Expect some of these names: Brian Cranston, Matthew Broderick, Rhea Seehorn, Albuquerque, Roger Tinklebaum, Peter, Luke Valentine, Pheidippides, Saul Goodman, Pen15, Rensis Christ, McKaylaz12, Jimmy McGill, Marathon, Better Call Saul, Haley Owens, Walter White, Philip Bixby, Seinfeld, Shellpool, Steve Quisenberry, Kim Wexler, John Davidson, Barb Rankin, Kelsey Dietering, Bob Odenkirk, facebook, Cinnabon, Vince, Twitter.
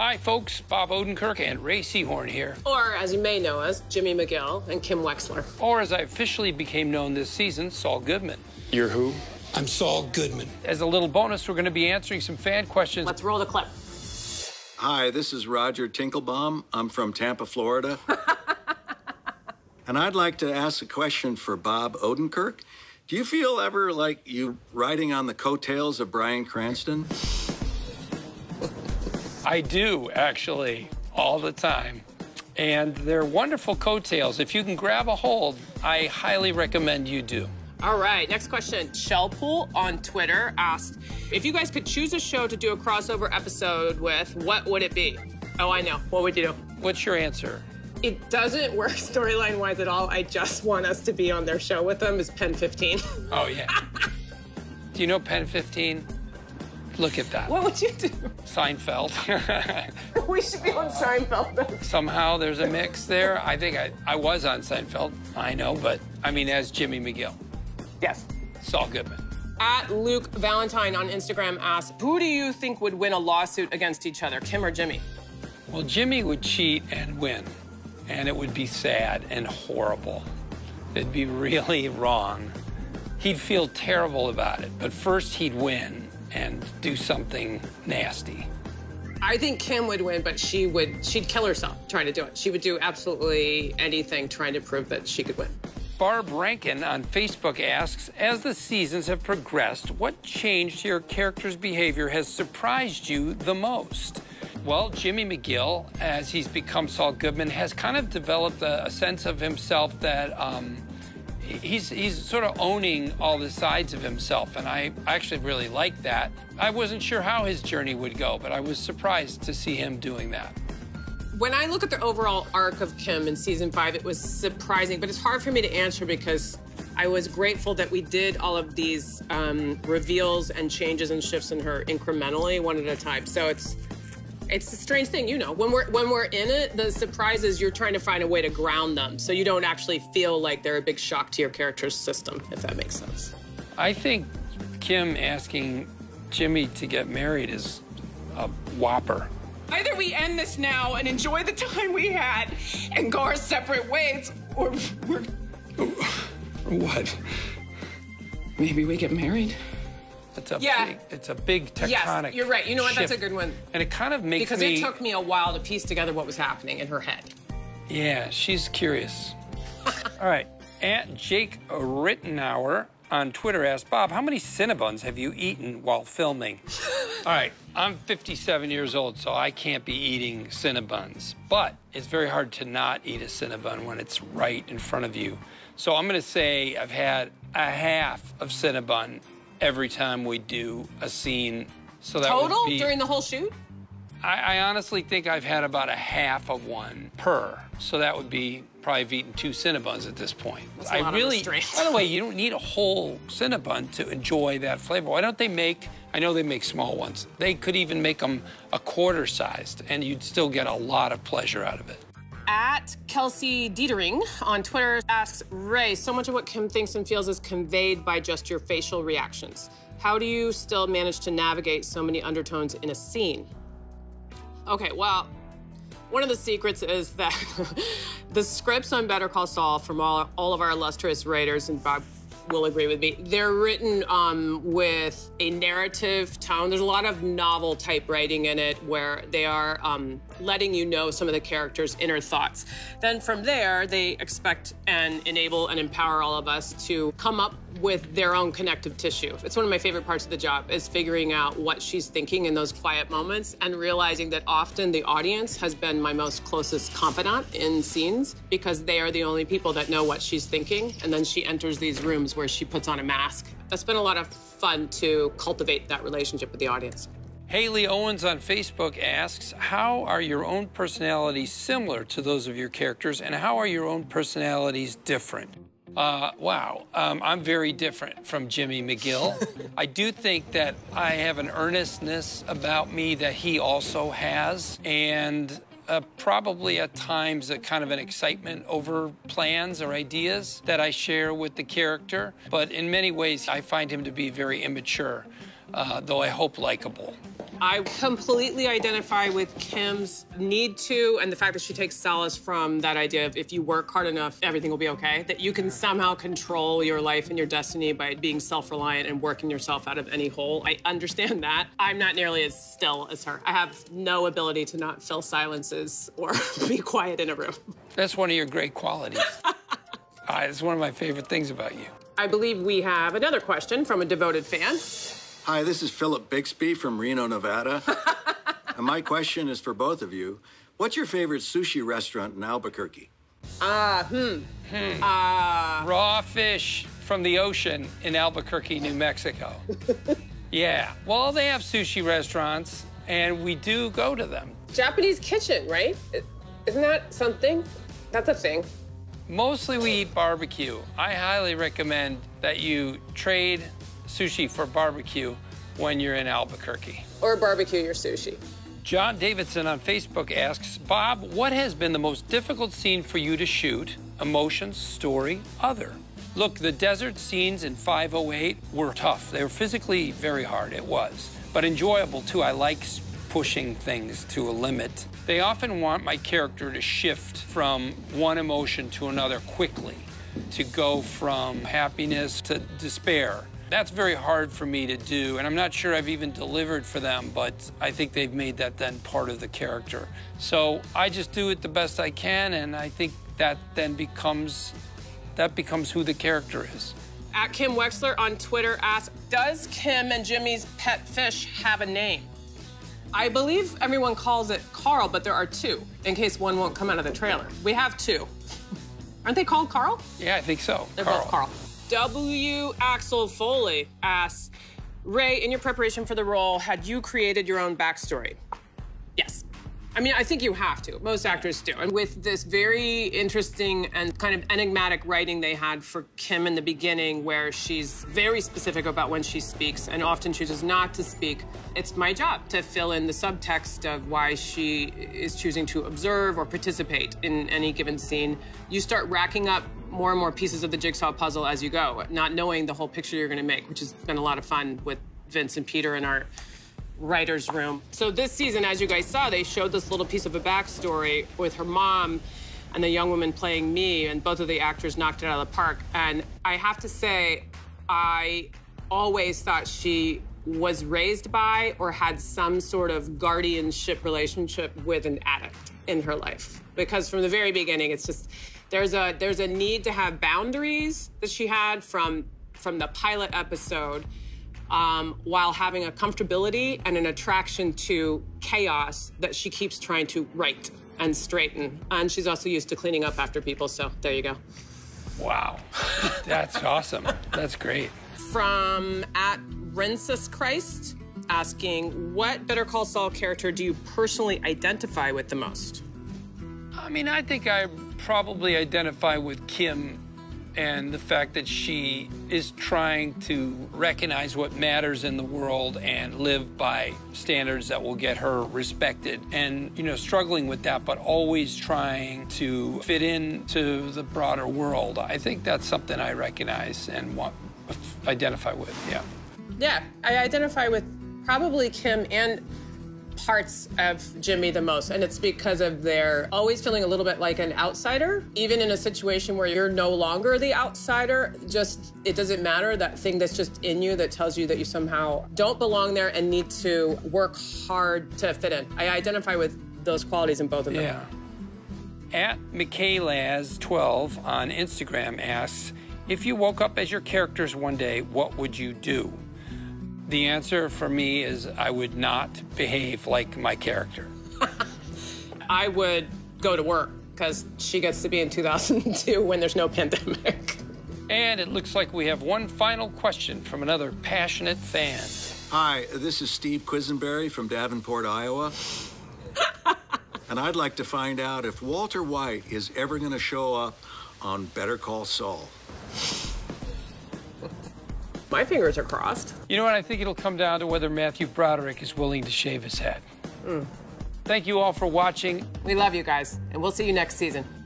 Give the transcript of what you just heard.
Hi, folks. Bob Odenkirk and Rhea Seehorn here. Or, as you may know us, Jimmy McGill and Kim Wexler. Or, as I officially became known this season, Saul Goodman. You're who? I'm Saul Goodman. As a little bonus, we're going to be answering some fan questions. Let's roll the clip. Hi, this is Roger Tinklebaum. I'm from Tampa, Florida. And I'd like to ask a question for Bob Odenkirk. Do you feel ever like you riding on the coattails of Brian Cranston? I do, actually, all the time. And they're wonderful coattails. If you can grab a hold, I highly recommend you do. All right, next question. Shellpool on Twitter asked, if you guys could choose a show to do a crossover episode with, what would it be? Oh, I know. What would you do? What's your answer? It doesn't work storyline-wise at all. I just want us to be on their show with them is Pen15. Oh, yeah. Do you know Pen15? Look at that. What would you do? Seinfeld. We should be on Seinfeld. Somehow there's a mix there. I think I was on Seinfeld. I know, but I mean, as Jimmy McGill. Yes. Saul Goodman. At Luke Valentine on Instagram asks, who do you think would win a lawsuit against each other, Kim or Jimmy? Well, Jimmy would cheat and win, and it would be sad and horrible. It'd be really wrong. He'd feel terrible about it, but first he'd win and do something nasty. I think Kim would win, but she'd kill herself trying to do it. She would do absolutely anything trying to prove that she could win. Barb Rankin on Facebook asks, as the seasons have progressed, what change to your character's behavior has surprised you the most? Well, Jimmy McGill, as he's become Saul Goodman, has kind of developed a sense of himself that he's sort of owning all the sides of himself, and I actually really like that. I wasn't sure how his journey would go, but I was surprised to see him doing that. When I look at the overall arc of Kim in season 5, it was surprising, but it's hard for me to answer because I was grateful that we did all of these reveals and changes and shifts in her incrementally, one at a time. So it's a strange thing, you know. When we're in it, the surprise is you're trying to find a way to ground them so you don't actually feel like they're a big shock to your character's system, if that makes sense. I think Kim asking Jimmy to get married is a whopper. Either we end this now and enjoy the time we had and go our separate ways, or we're... What? Maybe we get married? It's a big tectonic shift. Yes, you're right. You know what? That's a good one. And it kind of makes me... Because it took me a while to piece together what was happening in her head. Yeah, she's curious. All right. Aunt Jake Rittenauer on Twitter asked, Bob, how many Cinnabons have you eaten while filming? All right, I'm 57 years old, so I can't be eating Cinnabons. But it's very hard to not eat a Cinnabon when it's right in front of you. So I'm going to say I've had a half of Cinnabon every time we do a scene. So that total would be, during the whole shoot? I honestly think I've had about a half of one per. So that would be... probably have eaten 2 Cinnabons at this point. I really, by the way, you don't need a whole Cinnabon to enjoy that flavor. Why don't they make, I know they make small ones. They could even make them a quarter-sized, and you'd still get a lot of pleasure out of it. At Kelsey Dietering on Twitter asks, Ray, so much of what Kim thinks and feels is conveyed by just your facial reactions. How do you still manage to navigate so many undertones in a scene? Okay, well, one of the secrets is that the scripts on Better Call Saul from all of our illustrious writers, and Bob will agree with me, they're written with a narrative tone. There's a lot of novel type writing in it where they are letting you know some of the characters' inner thoughts. Then from there, they expect and enable and empower all of us to come up with their own connective tissue. It's one of my favorite parts of the job is figuring out what she's thinking in those quiet moments and realizing that often the audience has been my most closest confidant in scenes because they are the only people that know what she's thinking. And then she enters these rooms where she puts on a mask. That's been a lot of fun to cultivate that relationship with the audience. Haley Owens on Facebook asks, how are your own personalities similar to those of your characters and how are your own personalities different? I'm very different from Jimmy McGill. I do think that I have an earnestness about me that he also has, and probably at times a kind of an excitement over plans or ideas that I share with the character. But in many ways, I find him to be very immature, though I hope likable. I completely identify with Kim's need to, and the fact that she takes solace from that idea of if you work hard enough, everything will be okay, that you can somehow control your life and your destiny by being self-reliant and working yourself out of any hole. I understand that. I'm not nearly as still as her. I have no ability to not fill silences or be quiet in a room. That's one of your great qualities. It's one of my favorite things about you. I believe we have another question from a devoted fan. Hi, this is Philip Bixby from Reno, Nevada. And my question is for both of you. What's your favorite sushi restaurant in Albuquerque? Raw fish from the ocean in Albuquerque, New Mexico. Yeah, well, they have sushi restaurants, and we do go to them. Japanese kitchen, right? Isn't that something? That's a thing. Mostly we eat barbecue. I highly recommend that you trade sushi for barbecue when you're in Albuquerque. Or barbecue your sushi. John Davidson on Facebook asks, Bob, what has been the most difficult scene for you to shoot? Emotions, story, other. Look, the desert scenes in 508 were tough. They were physically very hard, it was. But enjoyable, too. I like pushing things to a limit. They often want my character to shift from one emotion to another quickly, to go from happiness to despair. That's very hard for me to do, and I'm not sure I've even delivered for them, but I think they've made that then part of the character. So I just do it the best I can, and I think that then becomes who the character is. At Kim Wexler on Twitter asks, does Kim and Jimmy's pet fish have a name? I believe everyone calls it Carl, but there are two, in case one won't come out of the trailer. We have two. Aren't they called Carl? Yeah, I think so. They're both Carl. W. Axel Foley asks, Ray, in your preparation for the role, had you created your own backstory? Yes. I mean, I think you have to. Most actors do. And with this very interesting and kind of enigmatic writing they had for Kim in the beginning, where she's very specific about when she speaks and often chooses not to speak, it's my job to fill in the subtext of why she is choosing to observe or participate in any given scene. You start racking up more and more pieces of the jigsaw puzzle as you go, not knowing the whole picture you're going to make, which has been a lot of fun with Vince and Peter in our writer's room. So this season, as you guys saw, they showed this little piece of a backstory with her mom and the young woman playing me, and both of the actors knocked it out of the park. And I have to say, I always thought she was raised by or had some sort of guardianship relationship with an addict in her life. Because from the very beginning, it's just, there's a need to have boundaries that she had from the pilot episode, while having a comfortability and an attraction to chaos that she keeps trying to right and straighten. And she's also used to cleaning up after people, so there you go. Wow, that's awesome. That's great. From at Rensis Christ asking, what Better Call Saul character do you personally identify with the most? I mean, I think I probably identify with Kim, and the fact that she is trying to recognize what matters in the world and live by standards that will get her respected, and, you know, struggling with that, but always trying to fit into the broader world. I think that's something I recognize and want to identify with, yeah. Yeah, I identify with probably Kim and parts of Jimmy the most, and it's because of their always feeling a little bit like an outsider, even in a situation where you're no longer the outsider. Just, it doesn't matter, that thing that's just in you that tells you that you somehow don't belong there and need to work hard to fit in. I identify with those qualities in both of them. Yeah. At McKaylaz12 on Instagram asks, if you woke up as your characters one day, what would you do? The answer for me is I would not behave like my character. I would go to work, because she gets to be in 2002 when there's no pandemic. And it looks like we have one final question from another passionate fan. Hi, this is Steve Quisenberry from Davenport, Iowa. And I'd like to find out if Walter White is ever going to show up on Better Call Saul. My fingers are crossed. You know what? I think it'll come down to whether Matthew Broderick is willing to shave his head. Thank you all for watching. We love you guys, and we'll see you next season.